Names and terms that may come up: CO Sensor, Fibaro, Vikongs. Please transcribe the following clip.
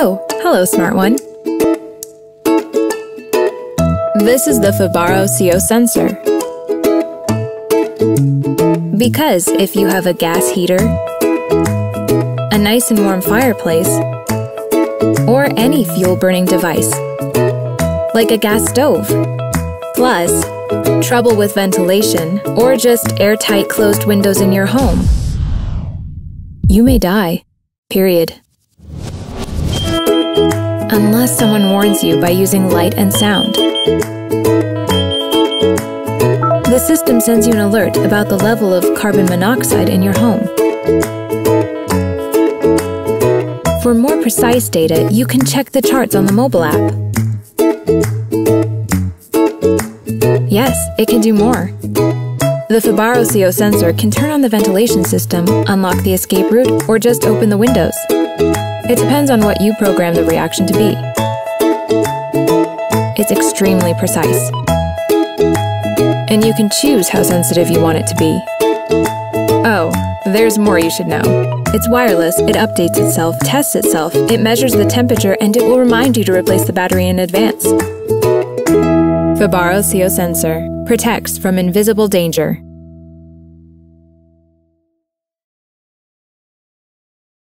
Oh, hello, smart one. This is the Fibaro CO sensor. Because if you have a gas heater, a nice and warm fireplace, or any fuel-burning device, like a gas stove, plus trouble with ventilation or just airtight closed windows in your home, you may die, period. Unless someone warns you by using light and sound. The system sends you an alert about the level of carbon monoxide in your home. For more precise data, you can check the charts on the mobile app. Yes, it can do more. The Fibaro CO sensor can turn on the ventilation system, unlock the escape route, or just open the windows. It depends on what you program the reaction to be. It's extremely precise. And you can choose how sensitive you want it to be. Oh, there's more you should know. It's wireless, it updates itself, tests itself, it measures the temperature, and it will remind you to replace the battery in advance. Fibaro CO sensor protects from invisible danger.